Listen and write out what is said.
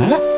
What?